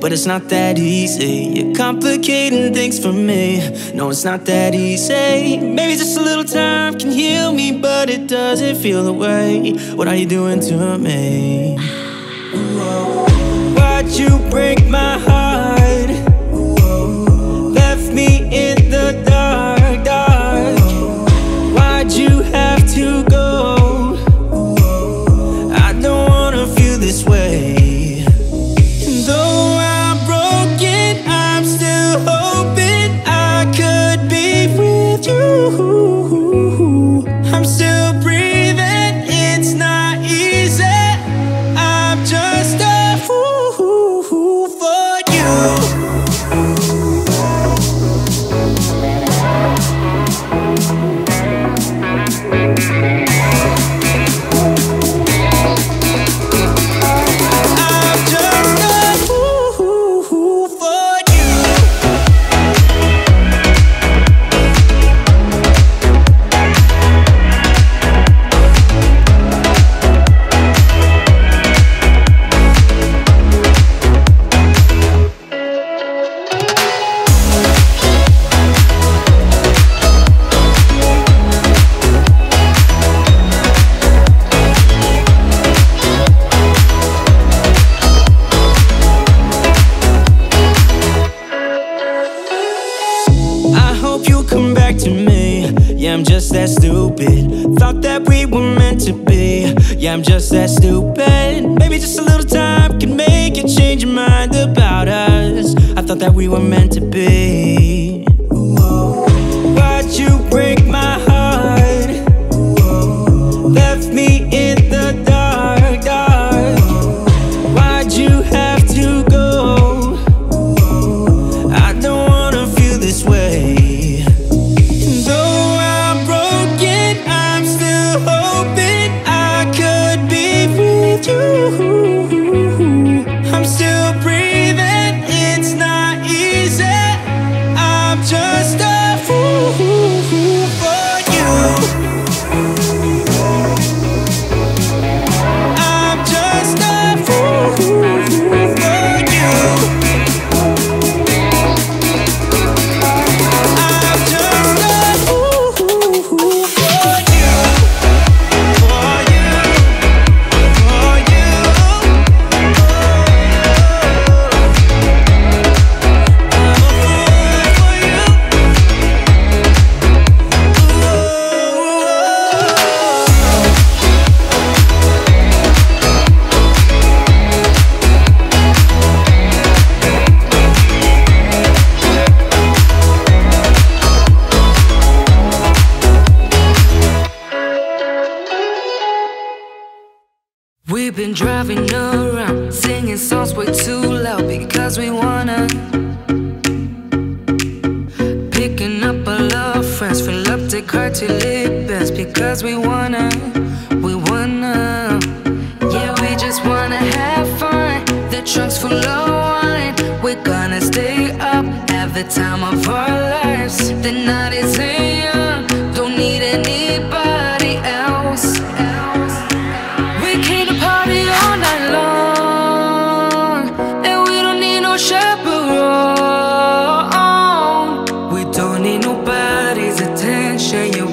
But it's not that easy. You're complicating things for me. No, it's not that easy. Maybe just a little time can heal me, but it doesn't feel the way. What are you doing to me? Why'd you break my heart? Left me in the dark, dark. Why'd you have to go? I don't wanna feel this way. I'm just that stupid. Maybe just a little time can make you change your mind about us. I thought that we were meant to be. Why'd you break my heart? Left me in the dark, dark. Why'd you have to go? I don't wanna feel this way. Driving around, singing songs way too loud because we wanna. Picking up all our friends, fill up the cut your lip balms because we wanna. Yeah, we just wanna have fun. The trunk's full of wine. We're gonna stay up, have the time of our lives. The night is young, don't need anybody else. We came to party all night long, and we don't need no chaperone. We don't need nobody's attention.